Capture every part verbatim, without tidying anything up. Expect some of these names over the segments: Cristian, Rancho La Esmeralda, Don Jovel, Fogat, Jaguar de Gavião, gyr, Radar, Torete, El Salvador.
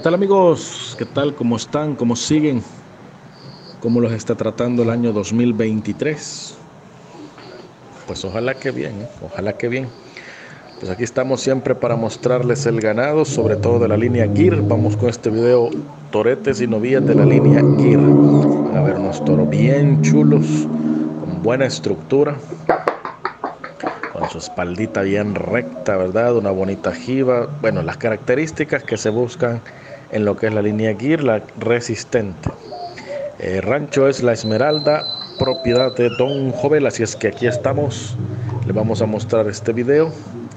¿Qué tal amigos? ¿Qué tal? ¿Cómo están? ¿Cómo siguen? ¿Cómo los está tratando el año dos mil veintitrés? Pues ojalá que bien, ¿eh? Ojalá que bien. Pues aquí estamos siempre para mostrarles el ganado, sobre todo de la línea Gear. Vamos con este video, toretes y novillas de la línea Gear. Van a ver unos toros bien chulos, con buena estructura, con su espaldita bien recta, ¿verdad? Una bonita jiba. Bueno, las características que se buscan en lo que es la línea Gear, la resistente. El rancho es La Esmeralda, propiedad de Don Jovel, así es que aquí estamos. Les vamos a mostrar este video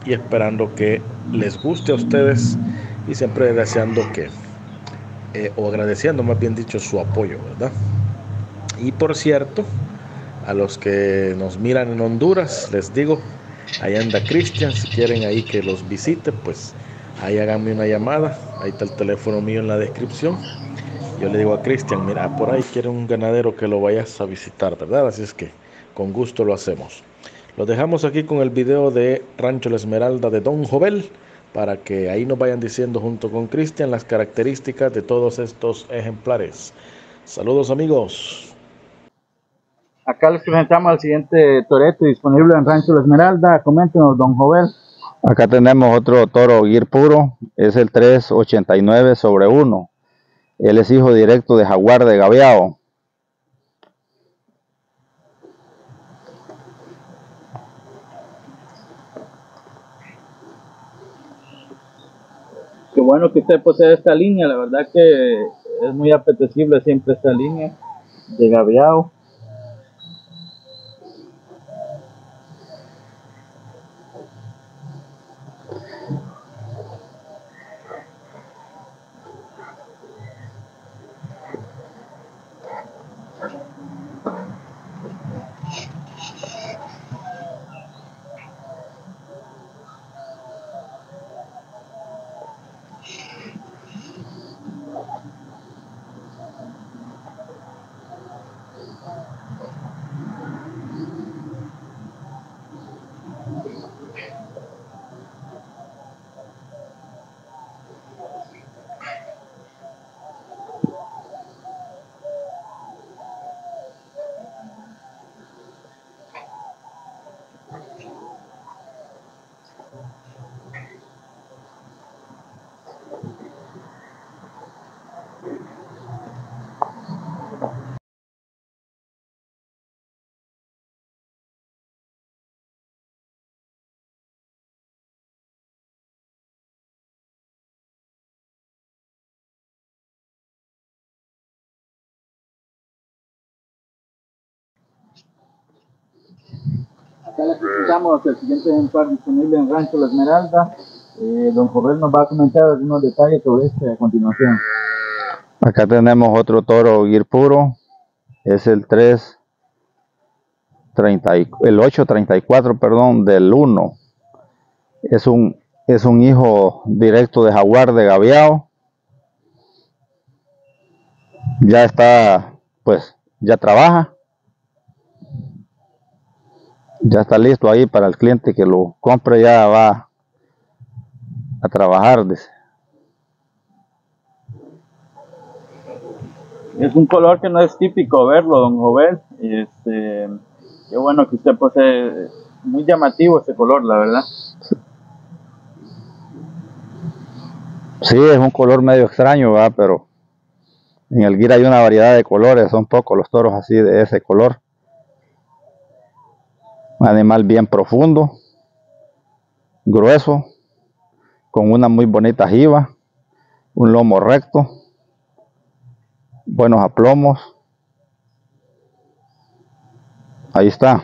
y esperando que les guste a ustedes y siempre deseando que, eh, o agradeciendo más bien dicho, su apoyo, ¿verdad? Y por cierto, a los que nos miran en Honduras, les digo, ahí anda Cristian, si quieren ahí que los visite, pues ahí háganme una llamada, ahí está el teléfono mío en la descripción. Yo le digo a Cristian, mira, por ahí quiere un ganadero que lo vayas a visitar, ¿verdad? Así es que con gusto lo hacemos. Lo dejamos aquí con el video de Rancho La Esmeralda de Don Jovel, para que ahí nos vayan diciendo junto con Cristian las características de todos estos ejemplares. Saludos amigos. Acá les presentamos al siguiente torete disponible en Rancho La Esmeralda. Coméntenos, Don Jovel. Acá tenemos otro toro Gear puro, es el tres ochenta y nueve sobre uno. Él es hijo directo de Jaguar de Gavião. Qué bueno que usted posee esta línea, la verdad que es muy apetecible siempre esta línea de Gavião. Acá les presentamos el siguiente ejemplar disponible en Rancho La Esmeralda. Eh, don Jovel nos va a comentar algunos detalles sobre este a continuación. Acá tenemos otro toro Gear puro, es el tres treinta, el ocho treinta y cuatro, perdón, del uno. Es un, es un hijo directo de Jaguar de Gavião. Ya está, pues, ya trabaja. Ya está listo ahí para el cliente que lo compre, ya va a trabajar. Dice. Es un color que no es típico verlo, Don Jovel. Este, qué bueno que usted posee, muy llamativo ese color, la verdad. Sí, es un color medio extraño, ¿verdad? Pero en el Gear hay una variedad de colores, son pocos los toros así de ese color. Animal bien profundo, grueso, con una muy bonita jiba, un lomo recto, buenos aplomos. Ahí está.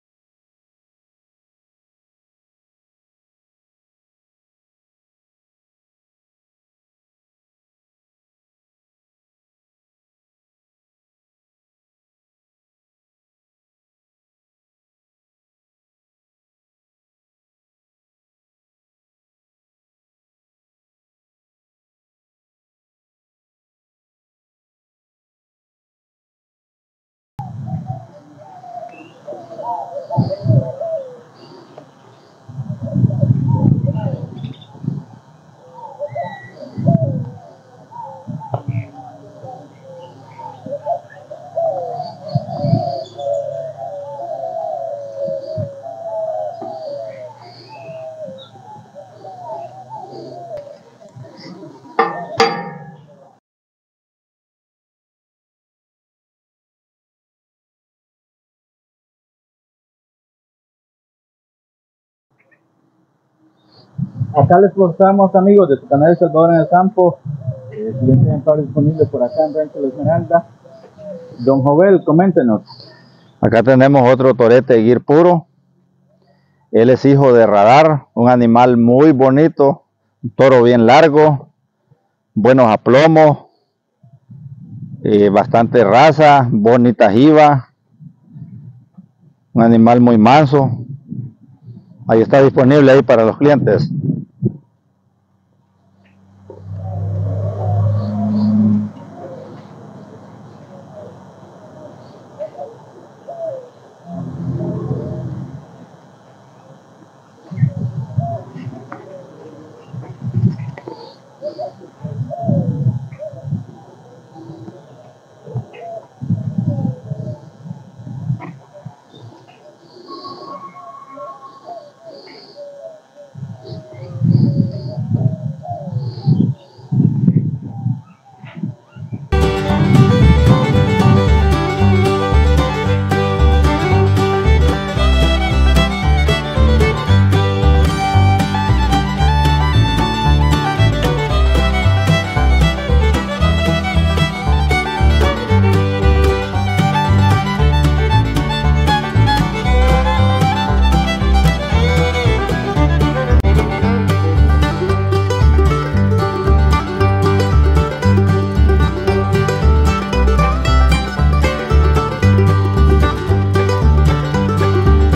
Acá les mostramos, amigos, de su canal El Salvador en el Campo, el siguiente ejemplar disponible por acá en Rancho La Esmeralda. Don Jovel, coméntenos. Acá tenemos otro torete de guir puro. Él es hijo de Radar, un animal muy bonito, un toro bien largo, buenos aplomos, eh, bastante raza, bonita jiba, un animal muy manso. Ahí está disponible ahí para los clientes.